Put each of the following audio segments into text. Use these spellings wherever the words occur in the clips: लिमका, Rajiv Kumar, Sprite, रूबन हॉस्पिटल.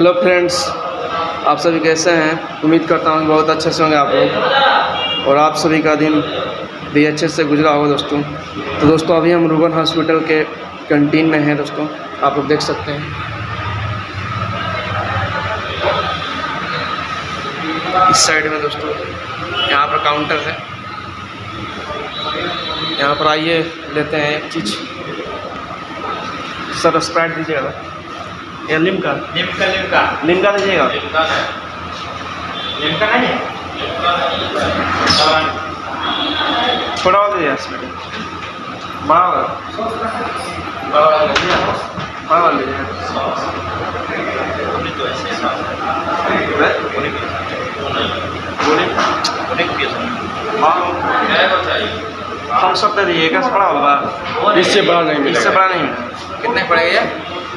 Hello friends, आप सभी कैसे हैं। उम्मीद करता हूँ बहुत अच्छे से होंगे आप लोग और आप सभी का दिन भी अच्छे से गुजरा होगा दोस्तों। तो दोस्तों अभी हम रूबन हॉस्पिटल के कैंटीन में हैं दोस्तों, आप लोग देख सकते हैं इस साइड में दोस्तों, यहाँ पर काउंटर है। यहाँ पर आइए लेते हैं एक चीज़। सर स्प्राइट दीजिएगा या लिमका? लिमका लिमका लिमका दीजिएगा। लिमका नहीं, छोटा वाला दीजिएगा। बड़ा वाला हम सब दे दीजिएगा। बड़ा वाला, इससे बड़ा नहीं, इससे बड़ा नहीं। कितने पड़ेगा?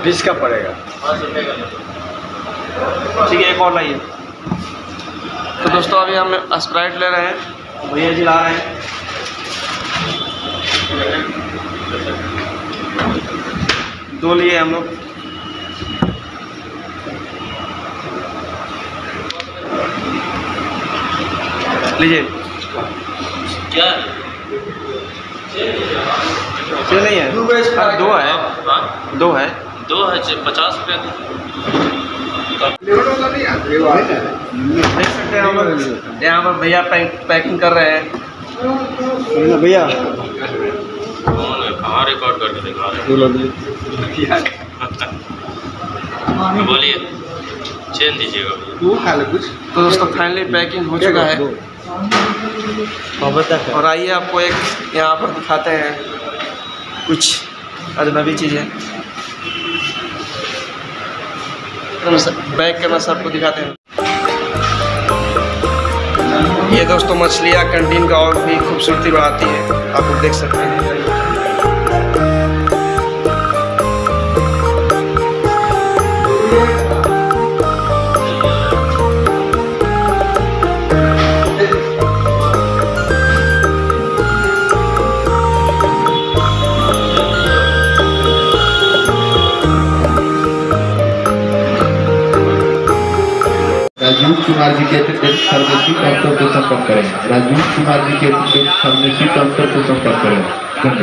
20 का पड़ेगा। ठीक है, एक और लाइए। तो दोस्तों अभी हम स्प्राइट ले रहे हैं, भैया जी ला रहे हैं। दो लिए हम लोग। लीजिए, क्या नहीं है? दो है 50 रुपये देख सकते हैं हम लोग। यहाँ पर भैया पैकिंग कर रहे हैं। भैया कहाँ रिकॉर्ड करके दिखा रहे? बोलिए, चेन दीजिएगा। तो दोस्तों फाइनली पैकिंग हो चुका है और आइए आपको एक यहाँ पर दिखाते हैं कुछ अजनबी चीज़ें। बैक करना सबको दिखाते हैं। ये दोस्तों मछलियाँ कैंटीन का और भी खूबसूरती बढ़ाती है, आप लोग देख सकते हैं। राजीव कुमार जी के अतिरिक्त फार्मेसी काउंटर को संपर्क करें। राजीव कुमार जी के अतिरिक्त फार्मेसी काउंटर को संपर्क करें।